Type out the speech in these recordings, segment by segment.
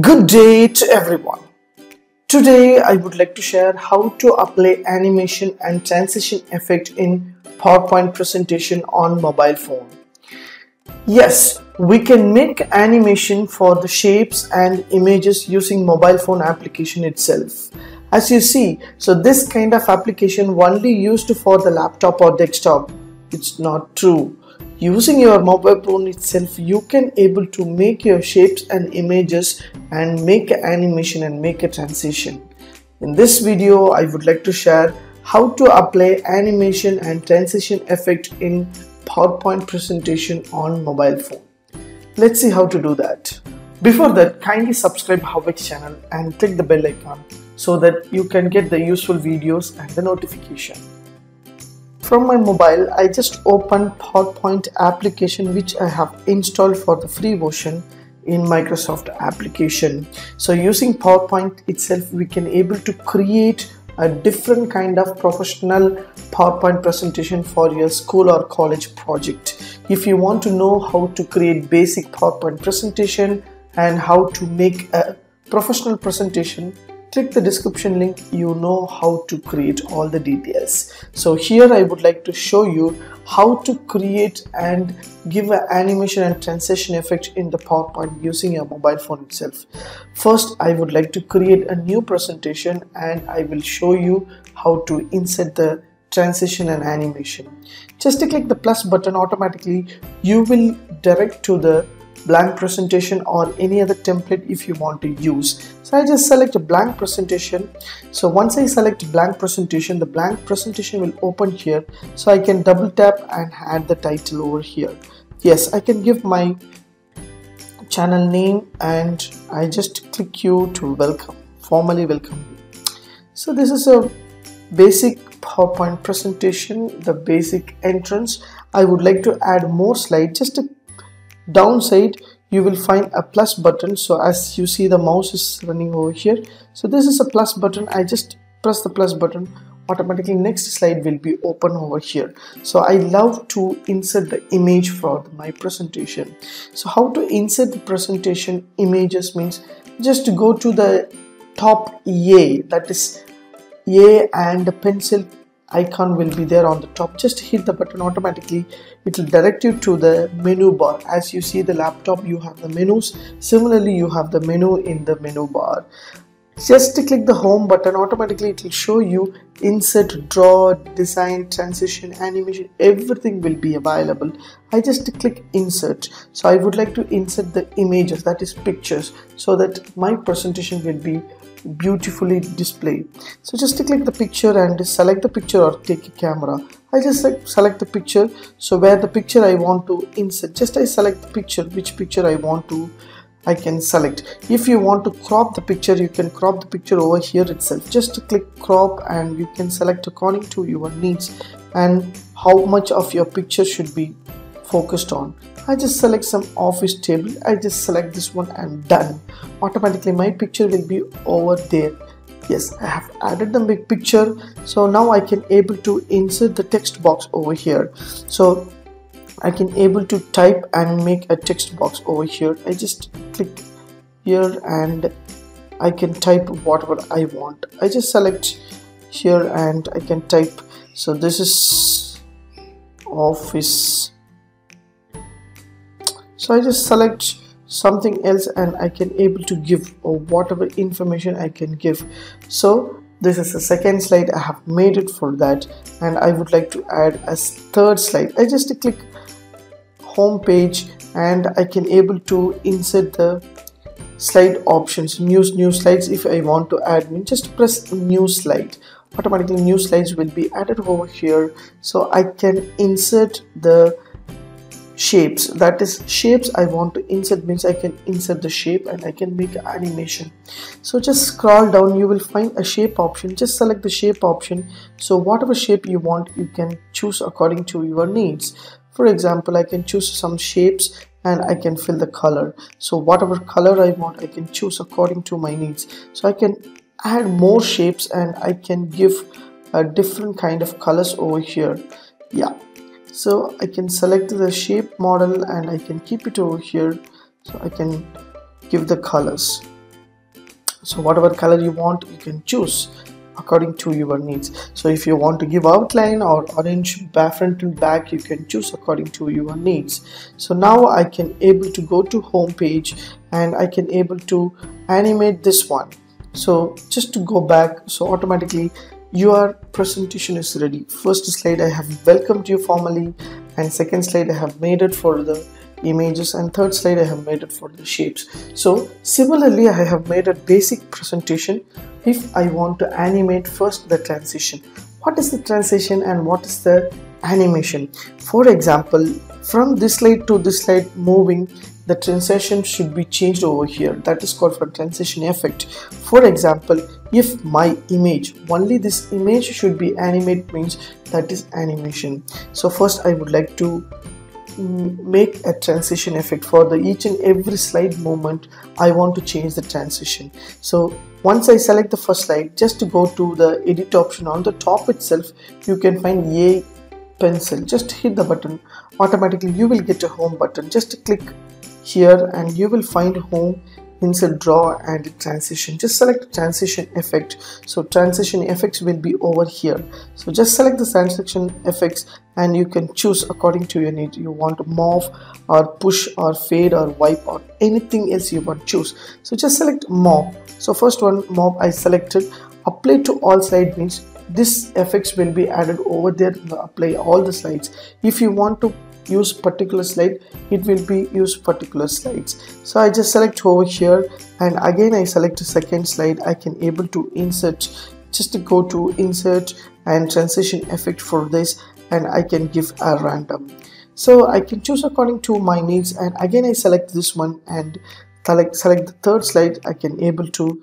Good day to everyone. Today I would like to share how to apply animation and transition effect in PowerPoint presentation on mobile phone. Yes, we can make animation for the shapes and images using mobile phone application itself. As you see, so this kind of application only used for the laptop or desktop. It's not true. Using your mobile phone itself, you can able to make your shapes and images and make an animation and make a transition. In this video, I would like to share how to apply animation and transition effect in PowerPoint presentation on mobile phone. Let's see how to do that. Before that, kindly subscribe HowXT channel and click the bell icon so that you can get the useful videos and the notification. From my mobile, I just opened PowerPoint application which I have installed for the free version in Microsoft application. So using PowerPoint itself, we can able to create a different kind of professional PowerPoint presentation for your school or college project. If you want to know how to create basic PowerPoint presentation and how to make a professional presentation, click the description link. You know how to create all the details. So here I would like to show you how to create and give an animation and transition effect in the PowerPoint using your mobile phone itself. First, I would like to create a new presentation and I will show you how to insert the transition and animation. Just click the plus button. Automatically you will direct to the blank presentation or any other template if you want to use. So I just select a blank presentation. So once I select blank presentation, the blank presentation will open here. So I can double tap and add the title over here. Yes, I can give my channel name and I just click you to welcome, formally welcome you. So this is a basic PowerPoint presentation, the basic entrance. I would like to add more slides. Just a downside, you will find a plus button. So as you see, the mouse is running over here. So this is a plus button. I just press the plus button. Automatically next slide will be open over here. So I love to insert the image for my presentation. So how to insert the presentation images means just go to the top A, that is A, and the pencil icon will be there on the top. Just hit the button. Automatically it will direct you to the menu bar. As you see the laptop, you have the menus. Similarly, you have the menu in the menu bar. Just click the home button. Automatically it will show you insert, draw, design, transition, animation, everything will be available. I just click insert. So I would like to insert the images, that is pictures, so that my presentation will be beautifully displayed. So just click the picture and select the picture or take a camera. I just select the picture. So where the picture I want to insert, just I select the picture, which picture I can select. If you want to crop the picture, you can crop the picture over here itself. Just click crop and you can select according to your needs and how much of your picture should be focused on. I just select some office table. I just select this one and done. Automatically my picture will be over there. Yes, I have added the big picture. So now I can able to insert the text box over here. So I can able to type and make a text box over here. I just click here and I can type whatever I want. I just select here and I can type. So this is office. So I just select something else and I can able to give or whatever information I can give. So this is the second slide. I have made it for that and I would like to add a third slide. I just click home page and I can able to insert the slide options, new slides. If I want to add, just press new slide. Automatically new slides will be added over here. So I can insert the shapes, that is shapes I want to insert means I can insert the shape and I can make an animation. So just scroll down, you will find a shape option. Just select the shape option. So whatever shape you want, you can choose according to your needs. For example, I can choose some shapes and I can fill the color. So whatever color I want, I can choose according to my needs. So I can add more shapes and I can give a different kind of colors over here. Yeah. So I can select the shape model and I can keep it over here. So I can give the colors. So whatever color you want, you can choose according to your needs. So if you want to give outline or orange front and back, you can choose according to your needs. So now I can able to go to home page and I can able to animate this one. So just to go back, so automatically your presentation is ready. First slide I have welcomed you formally, and second slide I have made it for the images, and third slide I have made it for the shapes. So similarly I have made a basic presentation. If I want to animate first the transition, what is the transition and what is the animation? For example, from this slide to this slide moving, the transition should be changed over here. That is called for transition effect. For example, if my image, only this image should be animate, means that is animation. So first I would like to make a transition effect for the each and every slide movement. I want to change the transition. So once I select the first slide, just to go to the edit option on the top itself, you can find a pencil. Just hit the button, automatically you will get a home button. Just click here and you will find home, insert, draw and transition. Just select transition effect. So transition effects will be over here. So just select the transition effects and you can choose according to your need. You want to morph or push or fade or wipe or anything else you want to choose. So just select morph. So first one morph I selected. Apply to all slide means this effects will be added over there. Apply all the slides. If you want to use particular slide, it will be use particular slides. So I just select over here and again I select the second slide. I can able to insert, just to go to insert and transition effect for this, and I can give a random. So I can choose according to my needs, and again I select this one and select the third slide. I can able to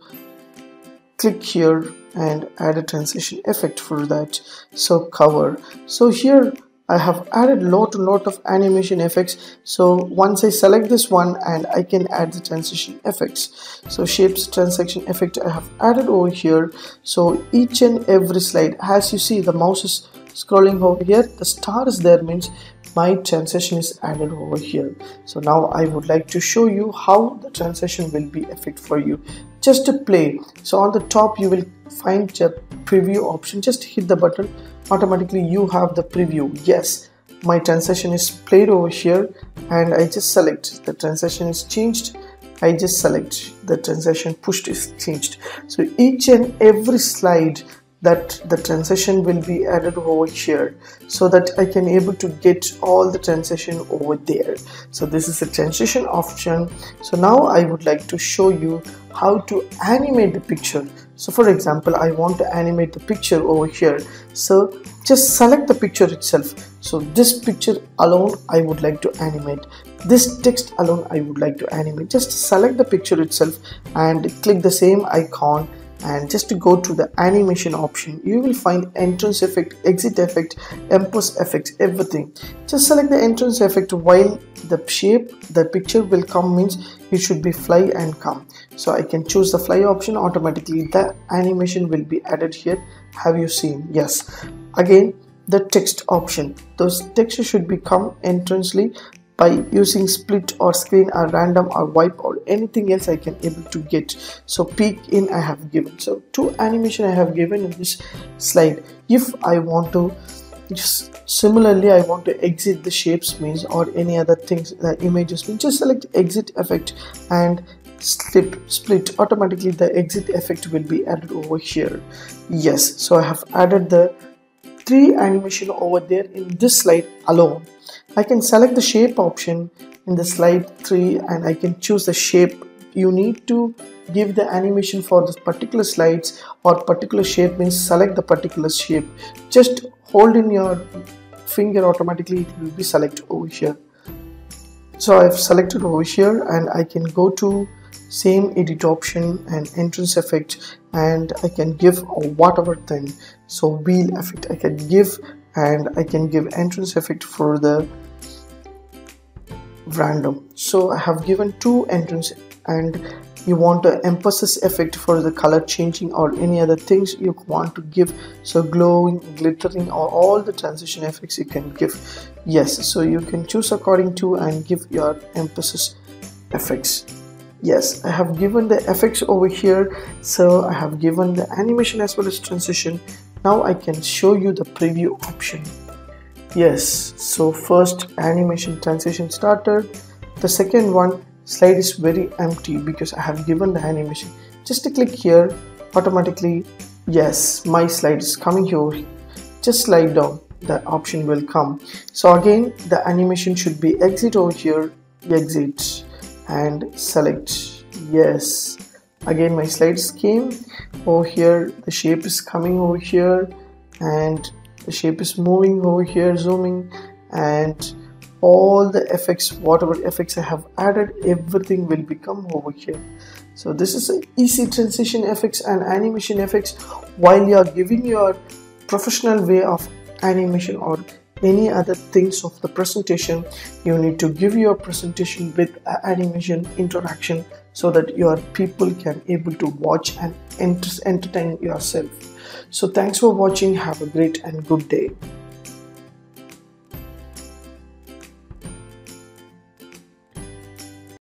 click here and add a transition effect for that. So cover. So here I have added lot of animation effects. So once I select this one and I can add the transition effects. So shapes transition effect I have added over here. So each and every slide, as you see the mouse is scrolling over here, the star is there, means my transition is added over here. So now I would like to show you how the transition will be effect for you. Just to play. So on the top you will find the preview option. Just hit the button. Automatically you have the preview. Yes, my transition is played over here, and I just select the transition is changed. I just select the transition pushed is changed. So each and every slide that the transition will be added over here, so that I can able to get all the transition over there. So this is the transition option. So now I would like to show you how to animate the picture. So for example, I want to animate the picture over here. So just select the picture itself. So this picture alone I would like to animate. This text alone I would like to animate. Just select the picture itself and click the same icon. And just to go to the animation option, you will find entrance effect, exit effect, emboss effects, everything. Just select the entrance effect. While the shape, the picture will come, means it should be fly and come. So I can choose the fly option. Automatically the animation will be added here. Have you seen? Yes. Again, the text option. Those texture should become entrancely by using split or screen or random or wipe or anything else I can able to get. So peek in I have given. So two animation I have given in this slide. If I want to just similarly I want to exit the shapes means or any other things, the images means, just select exit effect and split. Automatically the exit effect will be added over here. Yes, so I have added the three animation over there in this slide alone. I can select the shape option in the slide 3 and I can choose the shape. You need to give the animation for this particular slides or particular shape, means select the particular shape. Just hold in your finger, automatically it will be selected over here. So I have selected over here and I can go to same edit option and entrance effect, and I can give whatever thing. So wheel effect I can give, and I can give entrance effect for the random. So I have given two entrance, and you want the emphasis effect for the color changing or any other things you want to give. So glowing, glittering, or all the transition effects you can give. Yes, so you can choose according to and give your emphasis effects. Yes, I have given the effects over here, so I have given the animation as well as transition. Now I can show you the preview option. Yes, so first animation transition started. The second one, slide is very empty because I have given the animation. Just click here, automatically, yes, my slide is coming here. Just slide down, the option will come. So again, the animation should be exit over here, exit and select, yes. Again, my slides came over here, the shape is coming over here and the shape is moving over here, zooming, and all the effects, whatever effects I have added, everything will become over here. So this is an easy transition effects and animation effects while you are giving your professional way of animation or any other things of the presentation. You need to give your presentation with animation interaction so that your people can able to watch and entertain yourself. So thanks for watching. Have a great and good day.